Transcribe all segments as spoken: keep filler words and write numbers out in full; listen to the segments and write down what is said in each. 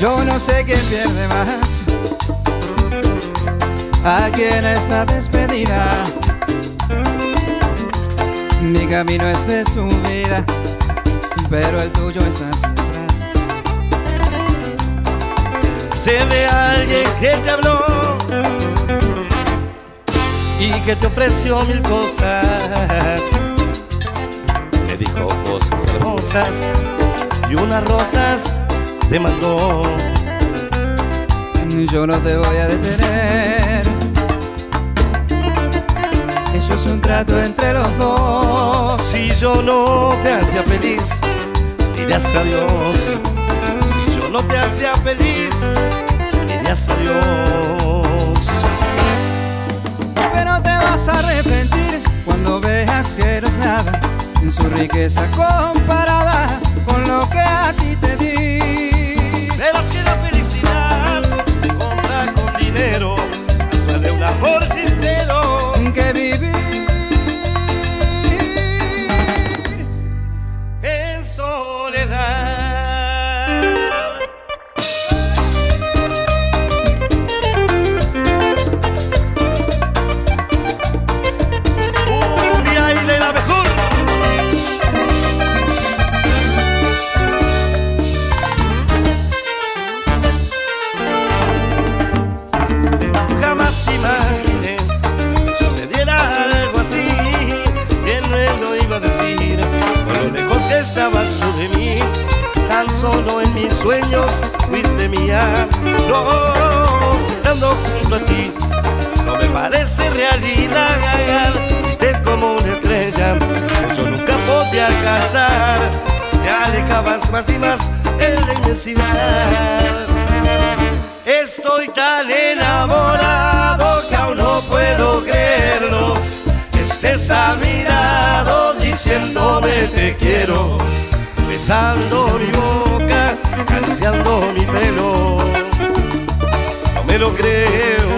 yo no sé quién pierde más, a quién está despedida. Mi camino es de subida, pero el tuyo es hacia atrás. Sé de alguien que te habló y que te ofreció mil cosas. Te dijo cosas hermosas y unas rosas te mandó. Yo no te voy a detener, eso es un trato entre los dos. Si yo no te hacía feliz, dirás adiós. Si yo no te hacía feliz, dirás adiós. Pero te vas a arrepentir cuando veas que no es nada en su riqueza comparada con lo que a ti te di. Verás que la felicidad se compra con dinero, más vale un amor sincero que vivir en soledad. Un baile la mejor. Jamás imaginé sucediera algo así. Bien me lo iba a decir, por lo lejos que estabas tú de mí. Tan solo en mis sueños fuiste mía. No, si estando junto a ti no me parece realidad. Fuiste como una estrella que yo nunca podía alcanzar. Te alejabas más y más en la inmensidad. Estoy tan enamorado que aún no puedo creerlo, que estés a mi lado diciéndome te quiero, besando mi boca, acariciando mi pelo. No me lo creo.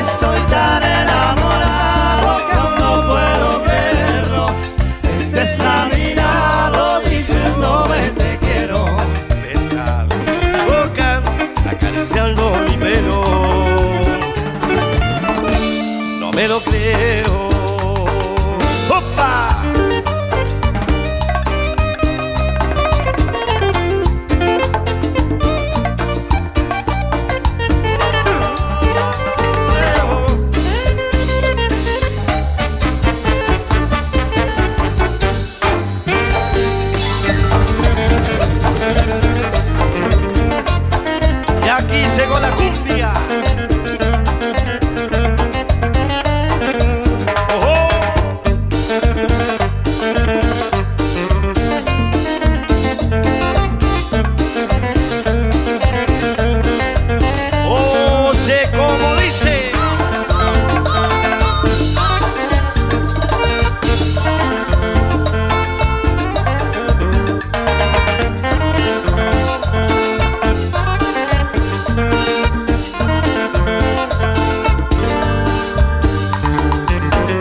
Estoy tan enamorado que aún no puedo creerlo, que estés a mi lado diciéndome te quiero, besando mi boca, acariciando mi pelo. No me lo creo. ¡Opa!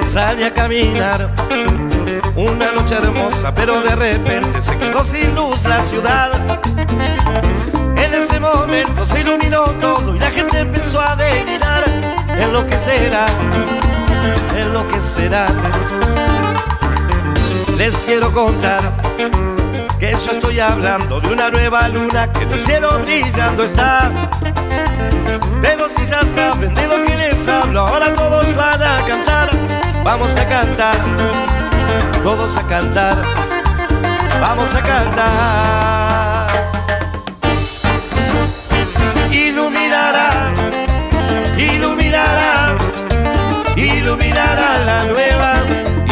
Salí a caminar una noche hermosa, pero de repente se quedó sin luz la ciudad. En ese momento se iluminó todo y la gente empezó a delirar. En lo que será, en lo que será. Les quiero contar que yo estoy hablando de una nueva luna que en el cielo brillando está. Pero si ya saben de lo que les hablo, ahora todos van a cantar. Vamos a cantar, todos a cantar, vamos a cantar. Iluminará, iluminará, iluminará la nueva,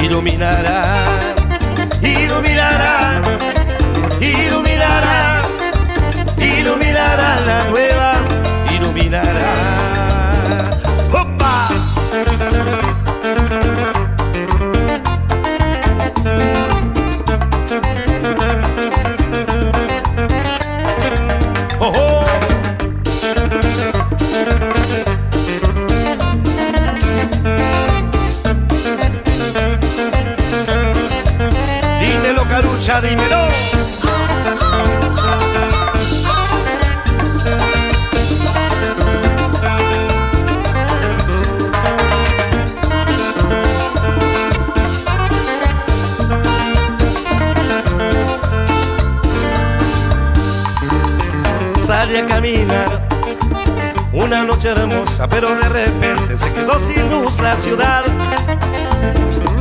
iluminará, iluminará, iluminará, iluminará la nueva, iluminará. ¡Opa! Dímelo, Carucha, dímelo. calle a caminar. Una noche hermosa, pero de repente se quedó sin luz la ciudad.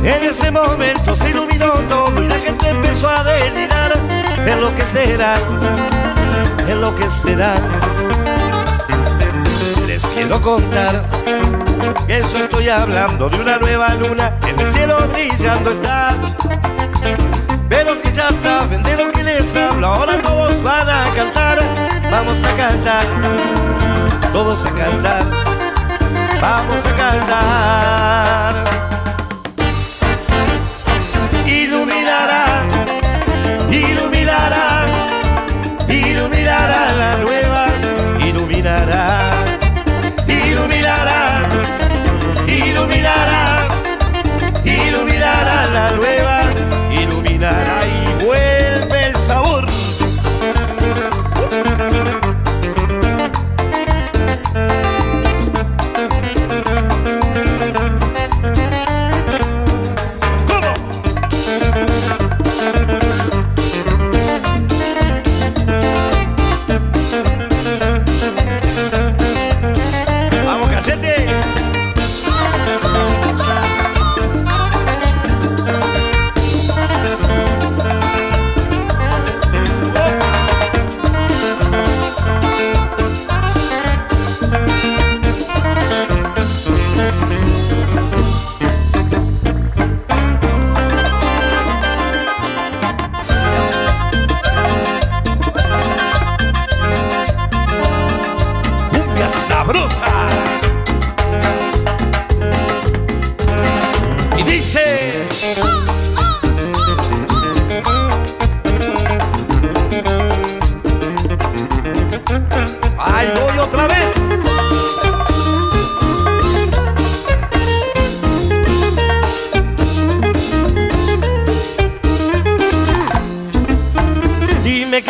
En ese momento se iluminó todo y la gente empezó a delirar. Enloquecerán, enloquecerán. Les quiero contar que eso estoy hablando de una nueva luna que en el cielo brillando está. Pero si ya saben de lo que les hablo, ahora todos van a cantar. Vamos a cantar, todos a cantar, vamos a cantar. Iluminará, iluminará, iluminará la nueva, iluminará, iluminará, iluminará, iluminará la nueva, iluminará y vuelve el sabor.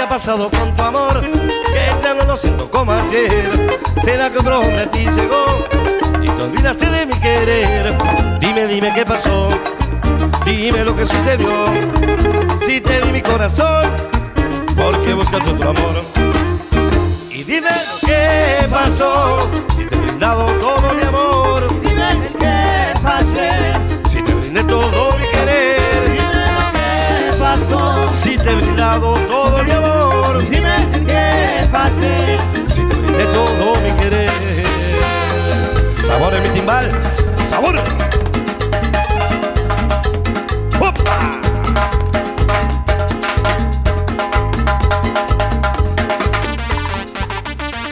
Pasado con tu amor, que ya no lo siento como ayer. Será que un hombre a ti llegó y te olvidaste de mi querer. Dime, dime qué pasó, dime lo que sucedió. Si te di mi corazón, ¿por qué buscas otro amor? Y dime qué pasó, si te he brindado todo mi amor. Dime qué pasó, si te brindé todo mi querer. Si te he brindado todo mi amor, dime qué pasé. Si te brindé todo mi querer. Sabor en mi timbal, sabor. ¡Opa!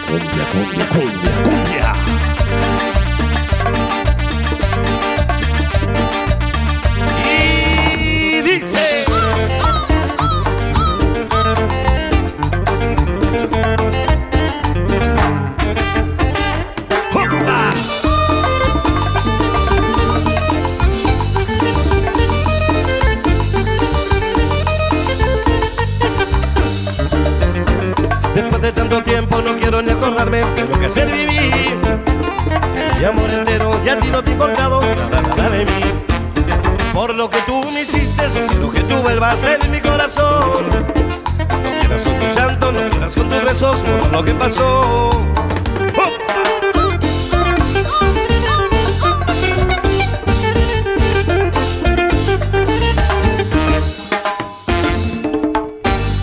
Cumbia, cumbia, cumbia, cumbia. Tiempo, no quiero ni acordarme de lo que es el vivir. Mi amor entero, y a ti no te ha importado nada, nada de mí. Por lo que tú me hiciste, quiero que tú vuelvas en mi corazón. No quieras con tu llanto, no quieras con tus besos, por lo que pasó. ¡Oh!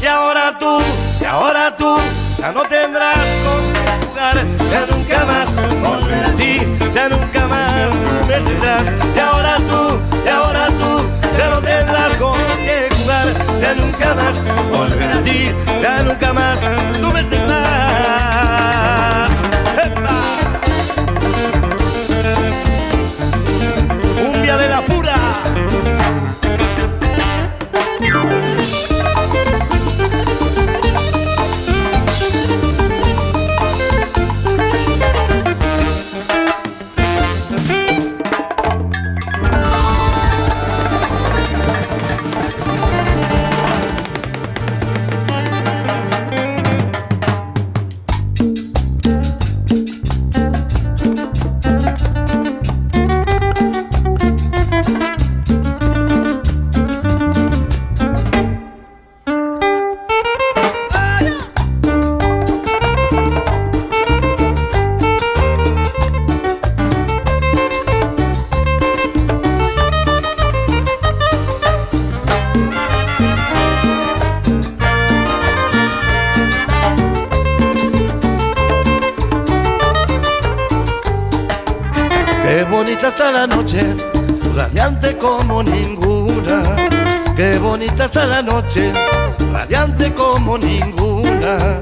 Y ahora tú, y ahora tú, ya no tendrás con qué jugar, ya nunca más volver a ti, ya nunca más me tendrás. Y ahora tú, y ahora tú, ya no tendrás con qué jugar, ya nunca más volver a ti, ya nunca más tú me tendrás. ¡Epa! Cumbia de la pura. bonita está la noche, radiante como ninguna. Qué bonita está la noche, radiante como ninguna.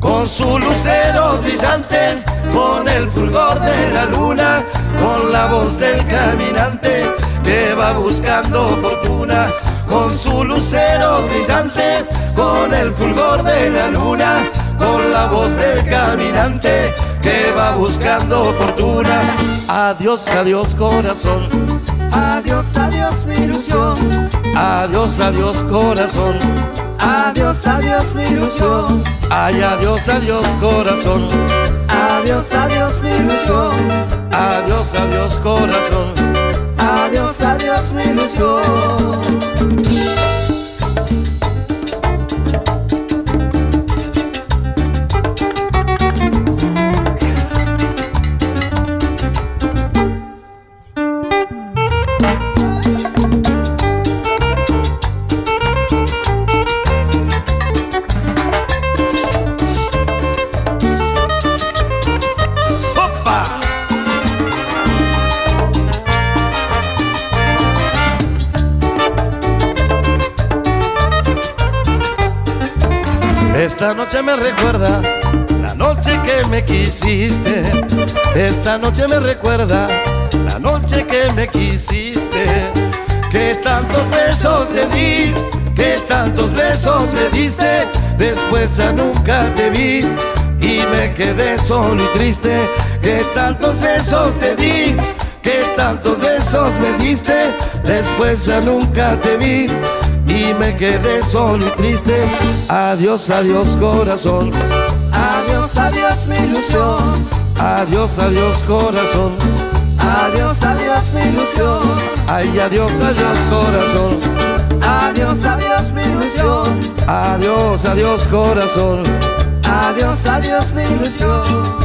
Con sus luceros brillantes, con el fulgor de la luna, con la voz del caminante que va buscando fortuna. Con sus luceros brillantes, con el fulgor de la luna, con la voz del caminante que va buscando fortuna. Adiós, adiós corazón, adiós, adiós mi ilusión, adiós, adiós corazón, adiós, adiós mi ilusión. Ay, adiós, adiós corazón, adiós, adiós mi ilusión, adiós, adiós corazón, adiós, adiós mi ilusión. Esta noche me recuerda la noche que me quisiste. Esta noche me recuerda la noche que me quisiste. Que tantos besos te di, que tantos besos me diste. Después ya nunca te vi y me quedé solo y triste. Que tantos besos te di, que tantos besos me diste. Después ya nunca te vi y me quedé solo y triste. Adiós, adiós corazón, adiós, adiós mi ilusión, adiós, adiós corazón, adiós, adiós mi ilusión. Ay, adiós, adiós corazón, adiós, adiós mi ilusión, adiós, adiós corazón, adiós, adiós mi ilusión.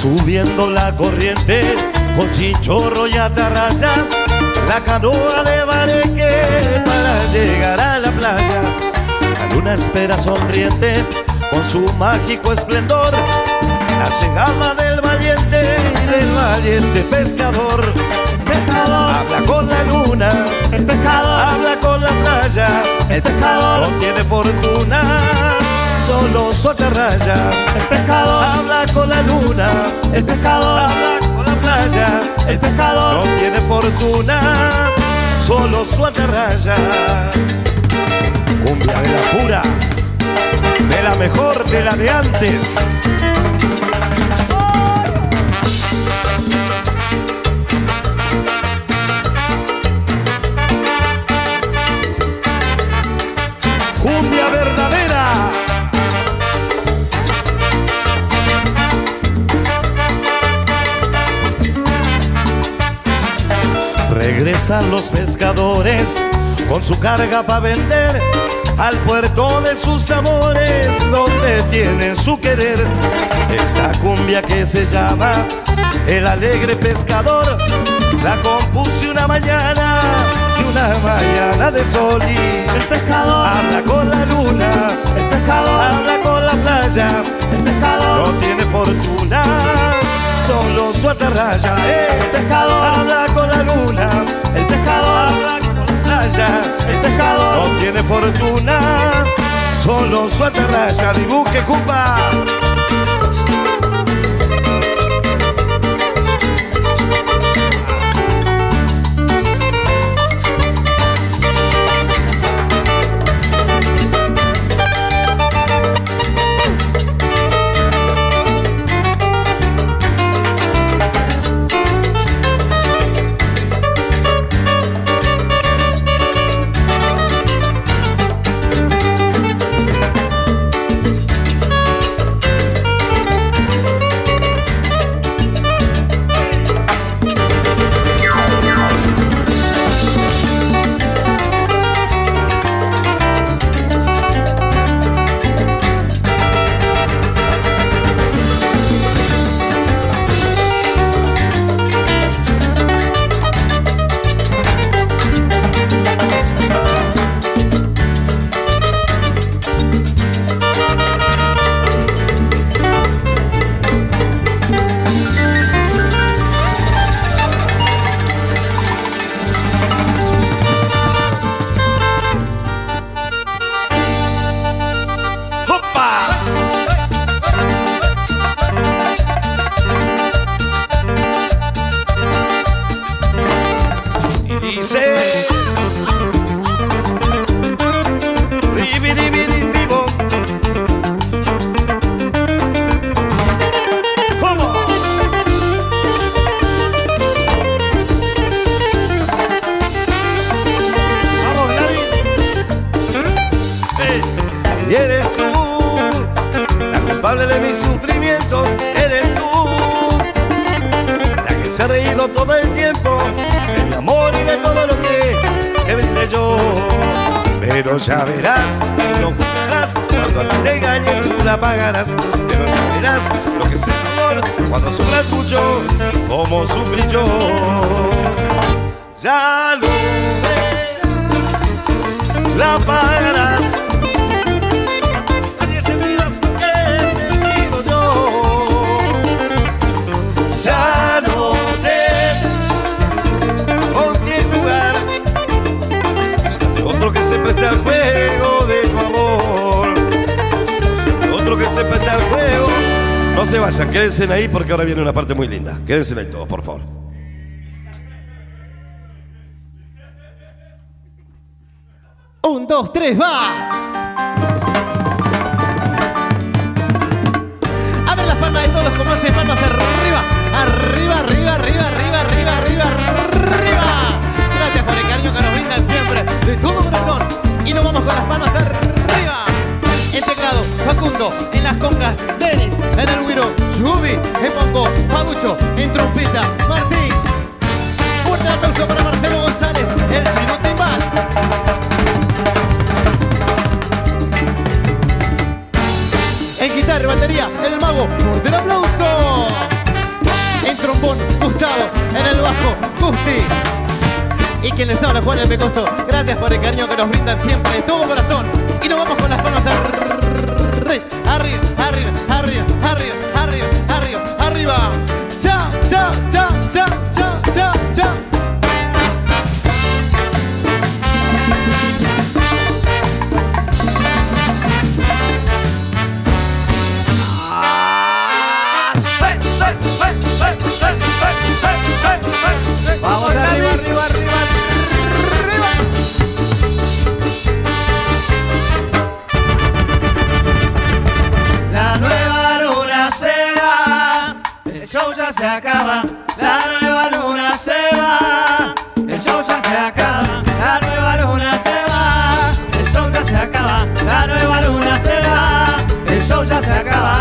Subiendo la corriente con chinchorro y atarraya, la canoa de bareque para llegar a la playa. La luna espera sonriente con su mágico esplendor la llegada del valiente y del valiente pescador. Pescador. Habla con la luna, el pescador. Habla con la playa, el pescador. No tiene fortuna, solo su atarraya. El pescador habla con la luna, el pescador habla con la playa, el pescador no tiene fortuna, solo su atarraya. Cumbia de la pura, de la mejor, de la de antes. Regresan los pescadores con su carga para vender al puerto de sus amores donde tienen su querer. Esta cumbia que se llama El Alegre Pescador la compuse una mañana y una mañana de sol. Y el pescador habla con la luna, el pescador habla con la playa, el pescador no tiene fortuna, solo su atarraya. El pescador habla con la luna, el pescador habla con la luna. raya, el pescador no tiene fortuna, solo suerte raya, dibuje cupa. Ya verás, no juzgarás, cuando a ti te engañes tú la pagarás. Pero ya verás lo que es el amor, cuando sobra tuyo, como sufrí yo. Ya lo verás, la pagarás. Así es el miras que he sentido yo. Ya no te con quién jugar, búscate otro que se preste al juego. No se vayan, quédense ahí porque ahora viene una parte muy linda. Quédense ahí todos, por favor. Un, dos, tres, va. A ver las palmas de todos, como hacen palmas arriba. Arriba, arriba, arriba, arriba, arriba, arriba, arriba. Gracias por el cariño que nos brindan siempre, de todo corazón. Y nos vamos con las palmas arriba. En teclado, Facundo, en las congas, Denis, en el güiro, Yubi, en bongo, Pabucho, en trompeta, Martín. Fuerte aplauso para Marcelo González, el chino timbal. En guitarra, batería, el mago, fuerte el aplauso. En trombón, Gustavo, en el bajo, Gusti. Y quien les habla, Juan el Pecoso. Gracias por el cariño que nos brindan siempre, de todo corazón. Y nos vamos con las palmas arriba, arriba, arriba, arriba, arriba, arriba, arriba, arriba. Ya, ya, ya, ya, ya, ya, ya. Vamos arriba, arriba, arriba. Se acaba, la nueva luna se va, el show ya se acaba, la nueva luna se va, el show ya se acaba, la nueva luna se va, el show ya se acaba,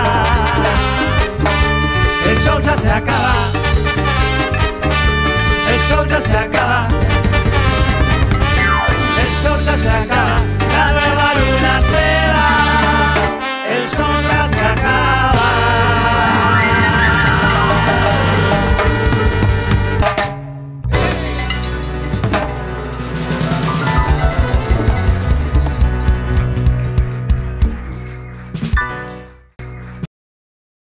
el show ya se acaba, el show ya se acaba.